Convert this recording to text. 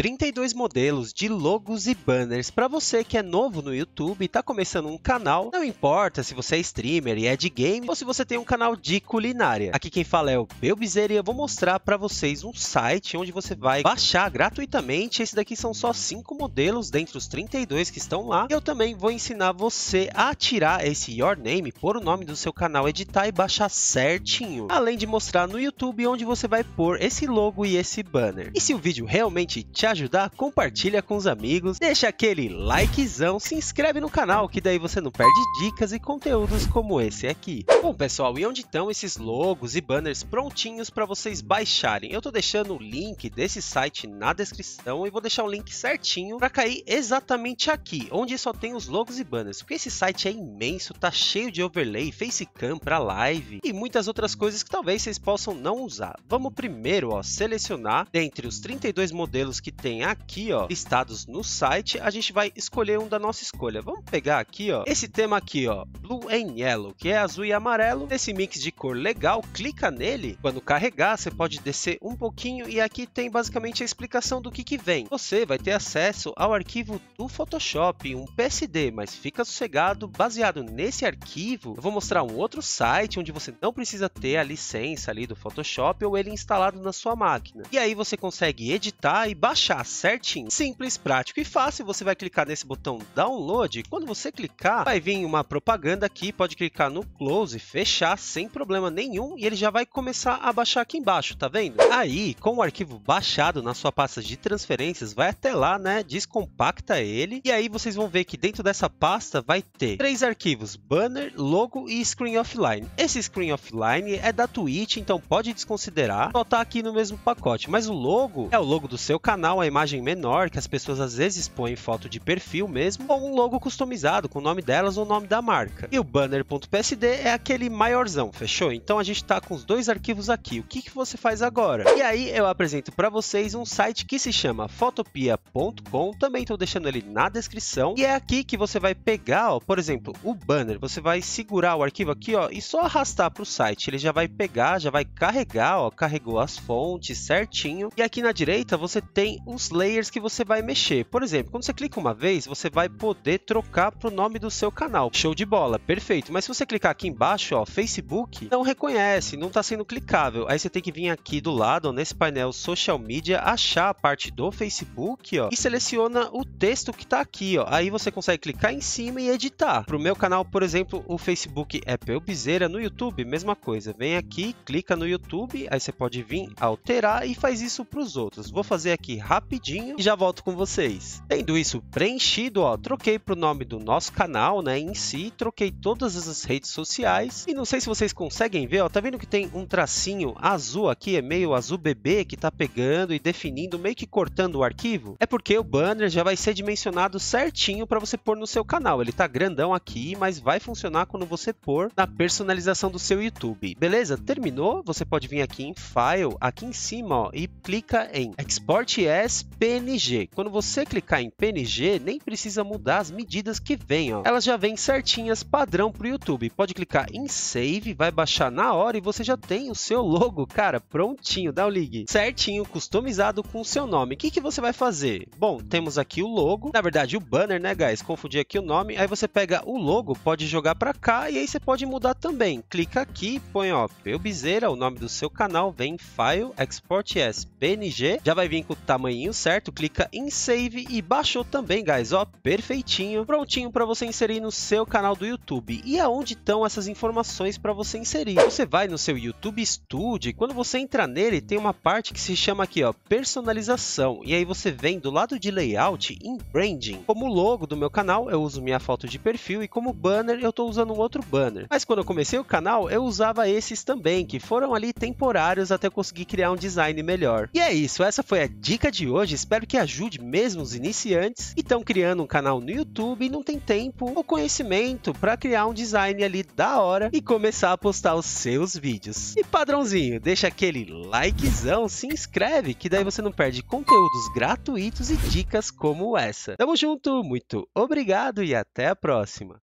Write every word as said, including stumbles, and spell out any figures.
trinta e dois modelos de logos e banners para você que é novo no YouTube e está começando um canal. Não importa se você é streamer e é de game ou se você tem um canal de culinária. Aqui quem fala é o Peubzera e eu vou mostrar para vocês um site onde você vai baixar gratuitamente. Esse daqui são só cinco modelos dentre os trinta e dois que estão lá. Eu também vou ensinar você a tirar esse Your Name, pôr o nome do seu canal, editar e baixar certinho. Além de mostrar no YouTube onde você vai pôr esse logo e esse banner. E se o vídeo realmente te ajudar, compartilha com os amigos, deixa aquele likezão, se inscreve no canal que daí você não perde dicas e conteúdos como esse aqui. Bom pessoal, e onde estão esses logos e banners prontinhos para vocês baixarem? Eu tô deixando o link desse site na descrição e vou deixar o link certinho para cair exatamente aqui, onde só tem os logos e banners, porque esse site é imenso, tá cheio de overlay, facecam para live e muitas outras coisas que talvez vocês possam não usar. Vamos primeiro, ó, selecionar dentre os trinta e dois modelos que tem aqui, ó, listados no site. A gente vai escolher um da nossa escolha. Vamos pegar aqui, ó, esse tema aqui, ó, Blue and Yellow, que é azul e amarelo. Esse mix de cor legal, clica nele. Quando carregar, você pode descer um pouquinho e aqui tem basicamente a explicação do que que vem. Você vai ter acesso ao arquivo do Photoshop, um P S D, mas fica sossegado, baseado nesse arquivo. Eu vou mostrar um outro site onde você não precisa ter a licença ali do Photoshop ou ele instalado na sua máquina. E aí você consegue editar e baixar certinho. Simples, prático e fácil. Você vai clicar nesse botão download. Quando você clicar, vai vir uma propaganda aqui. Pode clicar no close, fechar sem problema nenhum e ele já vai começar a baixar aqui embaixo, tá vendo? Aí, com o arquivo baixado na sua pasta de transferências, vai até lá, né? Descompacta ele. E aí vocês vão ver que dentro dessa pasta vai ter três arquivos: banner, logo e screen offline. Esse screen offline é da Twitch, então pode desconsiderar. Só tá aqui no mesmo pacote, mas o logo é o logo do seu canal, a imagem menor que as pessoas às vezes põem foto de perfil mesmo, ou um logo customizado com o nome delas ou o nome da marca. E o banner.psd é aquele maiorzão, fechou? Então a gente tá com os dois arquivos aqui. O que que você faz agora? E aí eu apresento para vocês um site que se chama photopea ponto com, também tô deixando ele na descrição, e é aqui que você vai pegar, ó, por exemplo, o banner. Você vai segurar o arquivo aqui, ó, e só arrastar para o site, ele já vai pegar, já vai carregar, ó, carregou as fontes certinho. E aqui na direita você tem os layers que você vai mexer. Por exemplo, quando você clica uma vez, você vai poder trocar para o nome do seu canal. Show de bola, perfeito. Mas se você clicar aqui embaixo, ó, Facebook, não reconhece, não está sendo clicável. Aí você tem que vir aqui do lado, ó, nesse painel Social Media, achar a parte do Facebook, ó, e seleciona o texto que está aqui, ó. Aí você consegue clicar em cima e editar. Para o meu canal, por exemplo, o Facebook é Peubzera. No YouTube, mesma coisa. Vem aqui, clica no YouTube, aí você pode vir alterar e faz isso para os outros. Vou fazer aqui rapidinho e já volto com vocês. Tendo isso preenchido, ó, troquei para o nome do nosso canal, né, em si, troquei todas as redes sociais. E não sei se vocês conseguem ver, ó, tá vendo que tem um tracinho azul aqui, é meio azul bebê que tá pegando e definindo, meio que cortando o arquivo? É porque o banner já vai ser dimensionado certinho para você pôr no seu canal. Ele tá grandão aqui, mas vai funcionar quando você pôr na personalização do seu YouTube. Beleza? Terminou? Você pode vir aqui em File, aqui em cima, ó, e clica em Export as P N G. Quando você clicar em P N G, nem precisa mudar as medidas que vem, ó. Elas já vêm certinhas, padrão pro YouTube. Pode clicar em Save, vai baixar na hora e você já tem o seu logo, cara, prontinho. Dá um ligue. Certinho, customizado com o seu nome. O que que você vai fazer? Bom, temos aqui o logo. Na verdade, o banner, né, guys? Confundi aqui o nome. Aí você pega o logo, pode jogar pra cá e aí você pode mudar também. Clica aqui, põe, ó, Peubzera, o nome do seu canal, vem em File, Export as P N G. Já vai vir com o tamanhinho certo, clica em Save e baixou também, guys, ó, perfeitinho, prontinho para você inserir no seu canal do YouTube. E aonde estão essas informações para você inserir? Você vai no seu YouTube Studio e quando você entra nele, tem uma parte que se chama aqui, ó, personalização. E aí você vem do lado de layout em branding. Como logo do meu canal, eu uso minha foto de perfil e como banner, eu tô usando um outro banner. Mas quando eu comecei o canal, eu usava esses também, que foram ali temporários até eu conseguir criar um design melhor. E é isso, essa foi a dica de hoje, espero que ajude mesmo os iniciantes que estão criando um canal no YouTube e não tem tempo ou conhecimento para criar um design ali da hora e começar a postar os seus vídeos. E padrãozinho, deixa aquele likezão, se inscreve que daí você não perde conteúdos gratuitos e dicas como essa. Tamo junto, muito obrigado e até a próxima.